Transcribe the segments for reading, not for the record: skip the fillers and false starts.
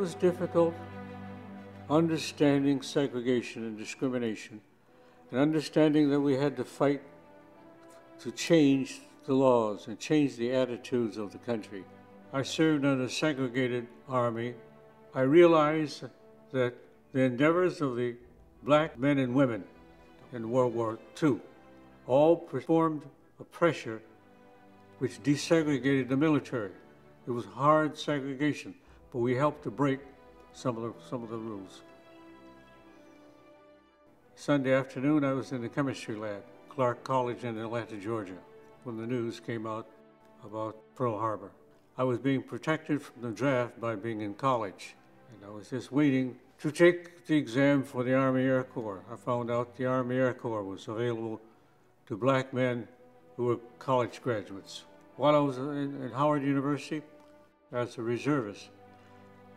was difficult understanding segregation and discrimination, and understanding that we had to fight to change the laws and change the attitudes of the country. I served in a segregated army. I realized that the endeavors of the black men and women in World War II all performed a pressure which desegregated the military. It was hard segregation, but we helped to break some of the rules. Sunday afternoon, I was in the chemistry lab, Clark College in Atlanta, Georgia, when the news came out about Pearl Harbor. I was being protected from the draft by being in college, and I was just waiting to take the exam for the Army Air Corps. I found out the Army Air Corps was available to black men who were college graduates. While I was in Howard University as a reservist,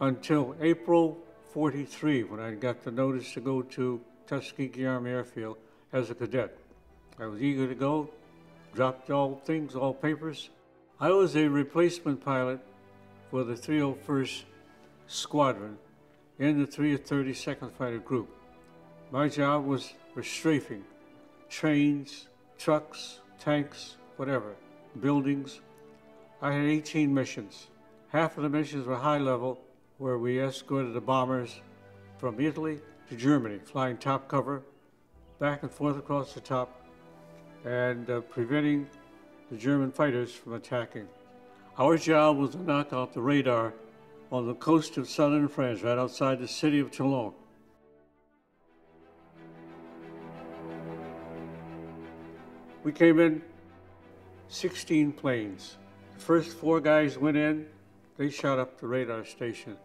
until April '43, when I got the notice to go to Tuskegee Army Airfield as a cadet. I was eager to go, dropped all things, all papers. I was a replacement pilot for the 301st Squadron in the 332nd Fighter Group. My job was strafing trains, trucks, tanks, whatever, buildings. I had 18 missions. Half of the missions were high level, where we escorted the bombers from Italy to Germany, flying top cover, back and forth across the top, and preventing the German fighters from attacking. Our job was to knock out the radar on the coast of southern France, right outside the city of Toulon. We came in 16 planes. The first four guys went in, they shot up the radar station.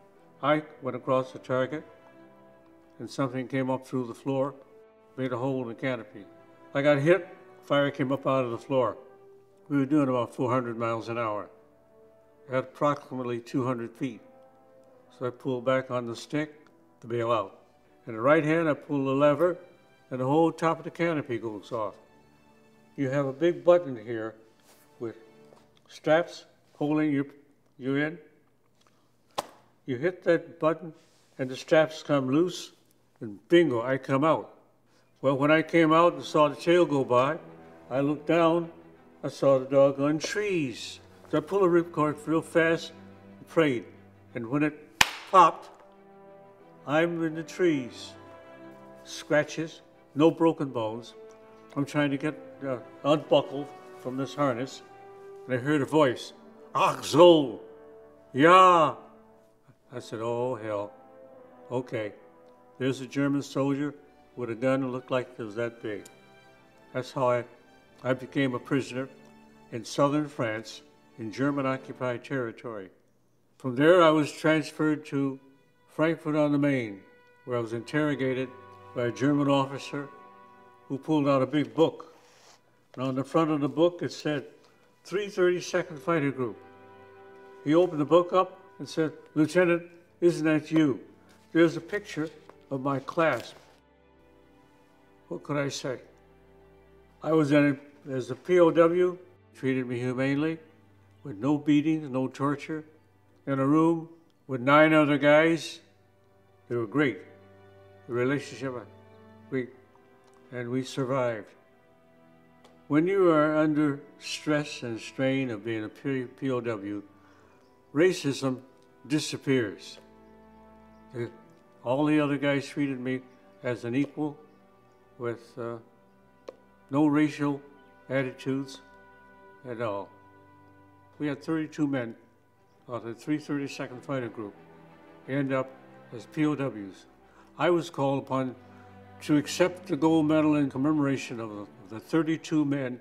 I went across the target, and something came up through the floor, made a hole in the canopy. I got hit, fire came up out of the floor. We were doing about 400 miles an hour, at approximately 200 feet. So I pulled back on the stick to bail out. In the right hand, I pulled the lever, and the whole top of the canopy goes off. You have a big button here with straps holding you in. You hit that button and the straps come loose and bingo, I come out. Well, when I came out and saw the tail go by, I looked down, I saw the doggone trees. So I pulled a ripcord real fast and prayed. And when it popped, I'm in the trees. Scratches, no broken bones. I'm trying to get unbuckled from this harness. And I heard a voice, "Ach so, ja." I said, "Oh, hell, okay." There's a German soldier with a gun that looked like it was that big. That's how I became a prisoner in southern France, in German-occupied territory. From there, I was transferred to Frankfurt on the Main, where I was interrogated by a German officer who pulled out a big book. And on the front of the book, it said, 332nd Fighter Group. He opened the book up and said, "Lieutenant, isn't that you? There's a picture of my class." What could I say? I was in it as a POW, treated me humanely, with no beatings, no torture, in a room with 9 other guys. They were great. The relationship was great, and we survived. When you are under stress and strain of being a POW, racism disappears. All the other guys treated me as an equal with no racial attitudes at all. We had 32 men out of the 332nd Fighter Group end up as POWs. I was called upon to accept the gold medal in commemoration of the 32 men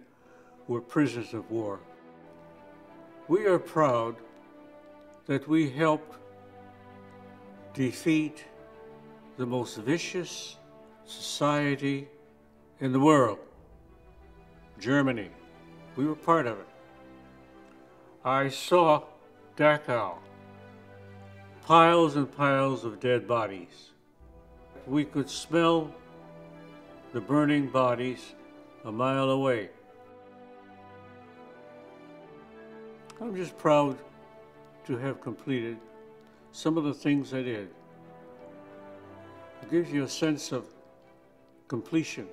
who were prisoners of war. We are proud that we helped defeat the most vicious society in the world, Germany. We were part of it. I saw Dachau, piles and piles of dead bodies. We could smell the burning bodies a mile away. I'm just proud to have completed some of the things I did. It gives you a sense of completion.